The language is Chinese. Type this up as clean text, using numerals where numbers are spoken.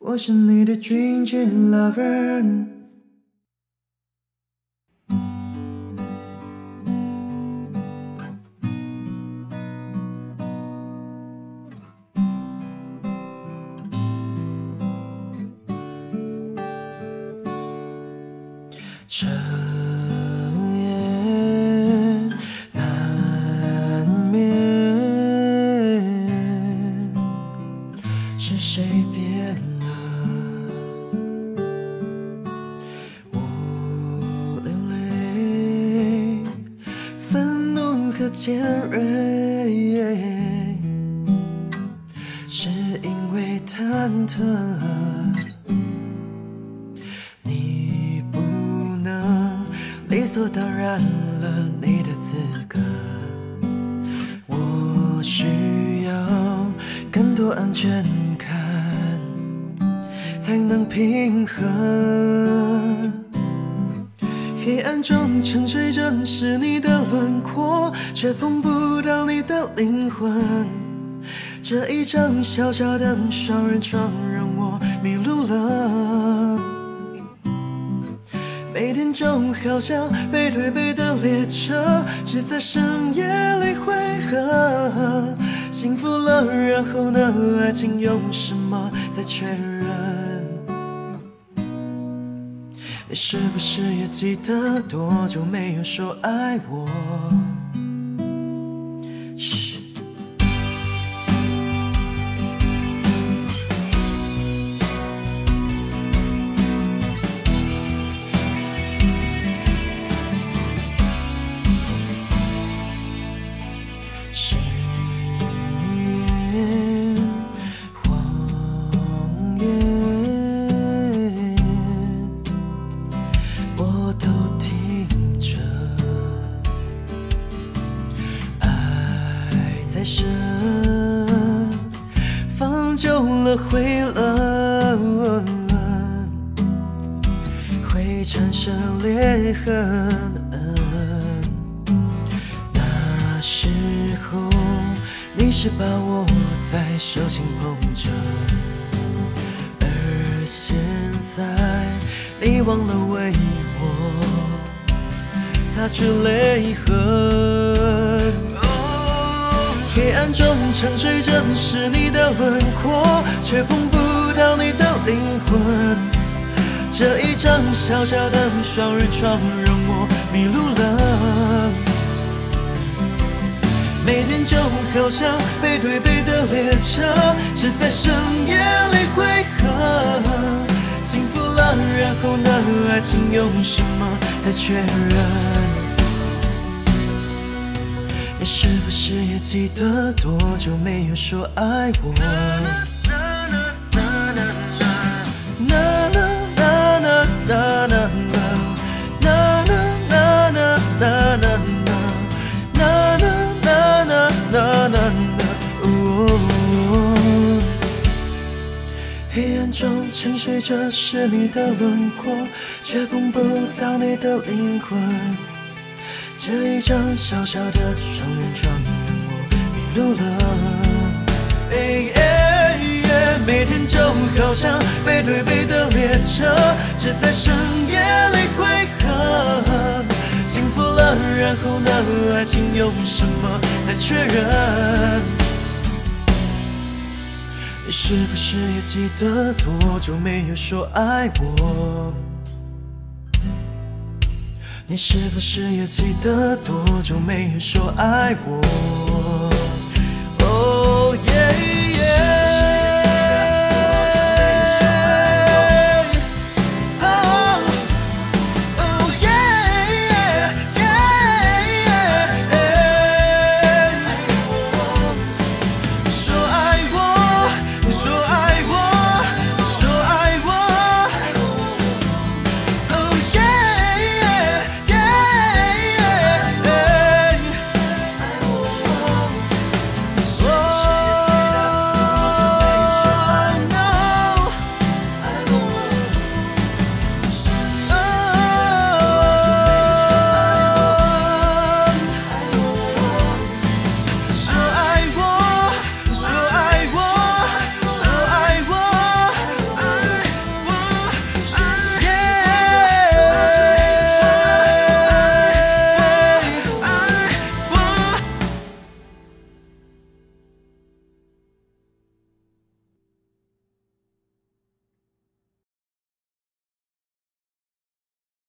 我是你的 Drinking Lover。 尖锐，是因为忐忑，你不能理所当然了你的资格。我需要更多安全感，才能平衡。 黑暗中沉睡着是你的轮廓，却碰不到你的灵魂。这一张小小的双人床让我迷路了。每天就好像被推背的列车，只在深夜里汇合。幸福了，然后呢？爱情用什么再确认？ 你是不是也记得多久没有说爱我？是。誓言，谎言。 会冷，会产生裂痕。那时候，你是把我在手心捧着，而现在，你忘了为我擦去泪痕。 黑暗中沉睡着是你的轮廓，却碰不到你的灵魂。这一张小小的双人床让我迷路了。每天就好像被推背的列车，只在深夜里汇合。幸福了，然后呢？爱情用什么来确认？ 你是不是也记得多久没有说爱我？黑暗中沉睡着是你的轮廓，却碰不到你的灵魂。 这一张小小的双人床，我迷路了。每天就好像背对背的列车，只在深夜里汇合。幸福了，然后呢？爱情用什么来确认？你是不是也记得多久没有说爱我？ 你是不是也记得多久没有说爱我？